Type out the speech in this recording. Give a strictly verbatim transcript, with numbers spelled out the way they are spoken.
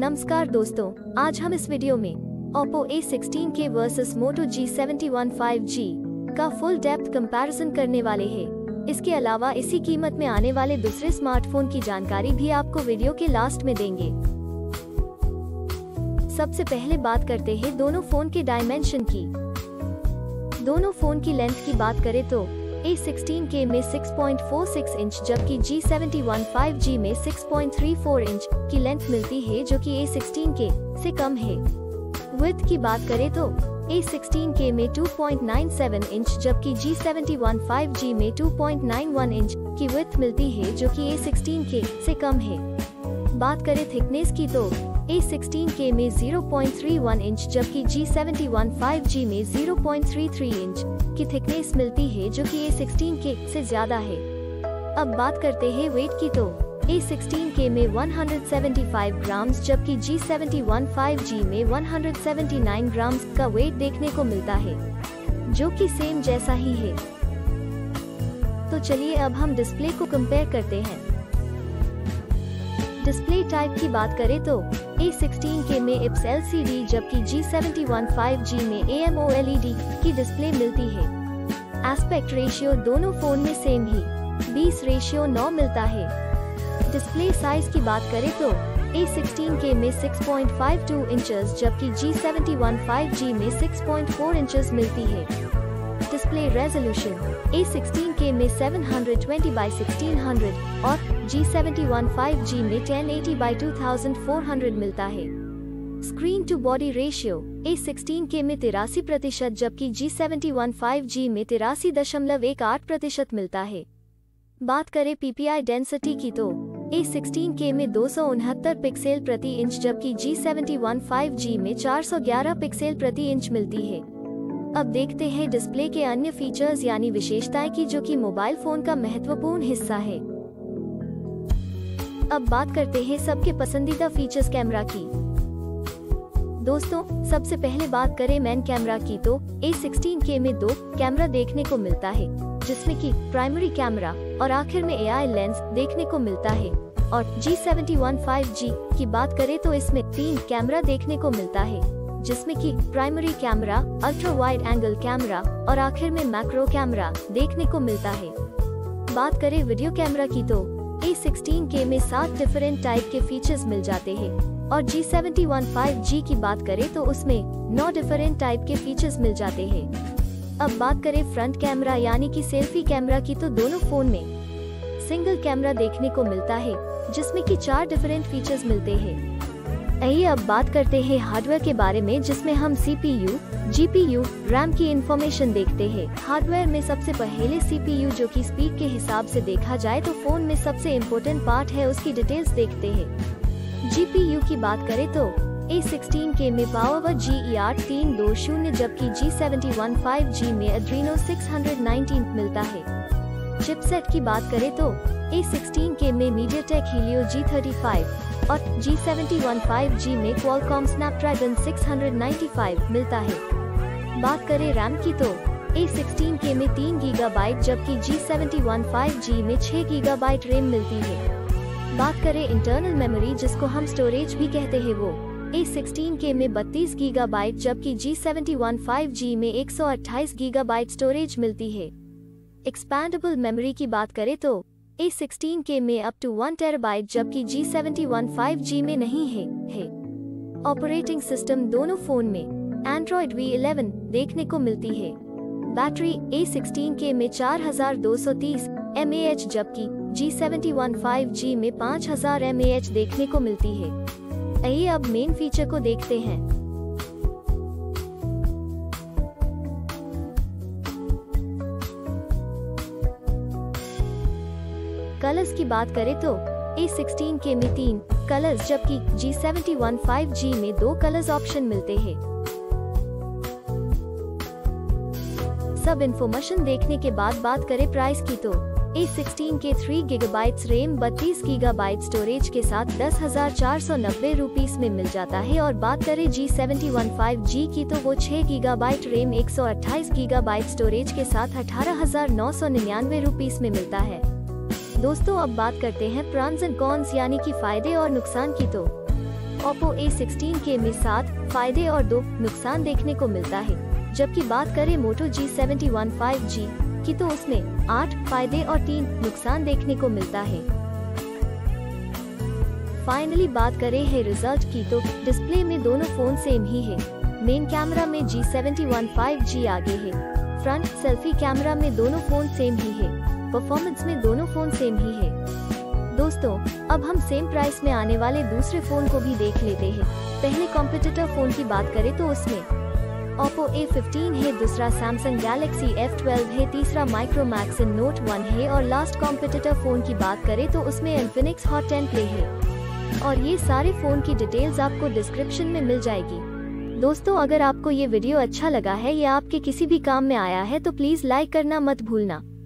नमस्कार दोस्तों, आज हम इस वीडियो में Oppo A sixteen K versus Moto G seventy one five G का फुल डेप्थ कंपैरिजन करने वाले हैं। इसके अलावा इसी कीमत में आने वाले दूसरे स्मार्टफोन की जानकारी भी आपको वीडियो के लास्ट में देंगे। सबसे पहले बात करते हैं दोनों फोन के डायमेंशन की। दोनों फोन की लेंथ की बात करें तो A सिक्सटीन K में six point four six inch जबकि G seventy one five G में six point three four inch की लेंथ मिलती है, जो कि A सिक्सटीन K से कम है। विड्थ की बात करें तो A सिक्सटीन K में two point nine seven inch जबकि G seventy one five G में two point nine one inch की विड्थ मिलती है, जो कि A सिक्सटीन K से कम है। बात करें थिकनेस की तो A सिक्सटीन K में zero point three one inch जबकि G seventy one five G में zero point three three inch की थिकनेस मिलती है, जो कि A सिक्सटीन K से ज्यादा है। अब बात करते हैं वेट की तो A सिक्सटीन K में one hundred seventy five grams जबकि G seventy one five G में one hundred seventy nine grams का वेट देखने को मिलता है, जो कि सेम जैसा ही है। तो चलिए अब हम डिस्प्ले को कंपेयर करते हैं। डिस्प्ले टाइप की बात करें तो A सिक्सटीन K में I P S L C D जबकि G seventy one five G में AMOLED की डिस्प्ले मिलती है। एस्पेक्ट रेशियो दोनों फोन में सेम ही बीस रेशियो नौ मिलता है। डिस्प्ले साइज की बात करें तो A सिक्सटीन K में six point five two inches जबकि G seventy one five G में सिक्स पॉइंट फोर इंचेस मिलती है। Display resolution A sixteen K में seven twenty by sixteen hundred और G seventy one five G में ten eighty by two thousand four hundred मिलता है। Screen to body ratio A sixteen K में तिरासी प्रतिशत जबकि G seventy one five G में तिरासी दशमलव एक आठ प्रतिशत मिलता है। बात करें P P I डेंसिटी की तो A सिक्सटीन K में दो सौ उनहत्तर पिक्सल प्रति इंच जबकि G seventy one five G में चार सौ ग्यारह पिक्सल प्रति इंच मिलती है। अब देखते हैं डिस्प्ले के अन्य फीचर्स यानी विशेषताएं की, जो कि मोबाइल फोन का महत्वपूर्ण हिस्सा है। अब बात करते हैं सबके पसंदीदा फीचर्स कैमरा की। दोस्तों, सबसे पहले बात करें मेन कैमरा की तो A सिक्सटीन K में दो कैमरा देखने को मिलता है, जिसमें कि प्राइमरी कैमरा और आखिर में A I लेंस देखने को मिलता है। और G seventy one five G की बात करें तो इसमें तीन कैमरा देखने को मिलता है, जिसमें कि primary camera, ultra wide angle camera और आखिर में मैक्रो कैमरा देखने को मिलता है। बात करें वीडियो कैमरा की तो A सिक्सटीन K में सात डिफरेंट टाइप के फीचर्स मिल जाते हैं और G seventy one five G की बात करें तो उसमें नौ डिफरेंट टाइप के फीचर्स मिल जाते हैं। अब बात करें फ्रंट कैमरा यानी कि सेल्फी कैमरा की तो दोनों फोन में सिंगल कैमरा देखने को मिलता है, जिसमें कि चार डिफरेंट फीचर्स मिलते हैं। आइए अब बात करते हैं हार्डवेयर के बारे में, जिसमें हम C P U, G P U, RAM की इंफॉर्मेशन देखते हैं। हार्डवेयर में सबसे पहले C P U, जो कि स्पीड के हिसाब से देखा जाए तो फोन में सबसे इम्पोर्टेंट पार्ट है, उसकी डिटेल्स देखते हैं। G P U की बात करें तो A सिक्सटीन K में पावर G E R तीन सौ बीस जबकि G seventy one five G में Adreno सिक्स हंड्रेड नाइनटीन मिलता है। चिपसेट की बात करें तो A सिक्सटीन K में MediaTek Helio G thirty five और G seventy one five G में Qualcomm Snapdragon six ninety five मिलता है। बात करें रैम की तो A सिक्सटीन K में तीन गीगाबाइट जबकि G seventy one five G में छह गीगाबाइट रैम मिलती है। बात करें इंटरनल मेमोरी, जिसको हम स्टोरेज भी कहते हैं, वो A सिक्सटीन K में बत्तीस गीगाबाइट जबकि G seventy one five G में एक सौ अट्ठाईस गीगाबाइट स्टोरेज मिलती है। एक्सपैंडेबल मेमोरी की बात करें तो A सिक्सटीन K में अप टू वन टेराबाइट जबकि G seventy one five G में नहीं है, है। ऑपरेटिंग सिस्टम दोनों फोन में Android V इलेवन देखने को मिलती है। बैटरी A सिक्सटीन K में चार हज़ार दो सौ तीस एम ए एच जबकि G seventy one five G में पाँच हज़ार एम ए एच देखने को मिलती है। आइए अब मेन फीचर को देखते हैं। कलर्स की बात करें तो A सिक्सटीन K में तीन कलर्स जबकि G seventy one five G में दो कलर्स ऑप्शन मिलते हैं। सब इन्फॉर्मेशन देखने के बाद बात करें प्राइस की तो A sixteen K three gigabyte RAM बत्तीस गीगाबाइट स्टोरेज के साथ दस हजार चार सौ नब्बे रुपीस में मिल जाता है। और बात करें G seventy one five G की तो वो छह गीगाबाइट रैम एक सौ अट्ठाईस गीगाबाइट स्टोरेज के साथ अठारह हजार नौ सौ निन्यानवे रुपीस में मिलता है। दोस्तों, अब बात करते हैं प्रॉन्स एंड कॉन्स यानी कि फायदे और नुकसान की तो Oppo A सिक्सटीन K में सात फायदे और दो नुकसान देखने को मिलता है। जबकि बात करें Moto G seventy one five G की तो उसमें आठ फायदे और तीन नुकसान देखने को मिलता है। फाइनली बात करें है रिजल्ट की तो डिस्प्ले में दोनों फोन सेम ही है। मेन कैमरा में G seventy one five G आगे है। फ्रंट सेल्फी कैमरा में दोनों फोन सेम ही है। परफॉर्मेंस में दोनों फोन सेम ही है। दोस्तों, अब हम सेम प्राइस में आने वाले दूसरे फोन को भी देख लेते हैं। पहले कॉम्पिटिटर फोन की बात करें तो उसमें Oppo A फिफ्टीन है, दूसरा Samsung Galaxy F ट्वेल्व है, तीसरा Micromax In Note वन है और लास्ट कॉम्पिटिटर फोन की बात करें तो उसमें Infinix Hot टेन Play है। और ये सारे फोन की डिटेल्स आपको डिस्क्रिप्शन में मिल जाएगी। दोस्तों, अगर आपको ये वीडियो अच्छा लगा है या आपके किसी भी काम में आया है तो प्लीज लाइक करना मत भूलना।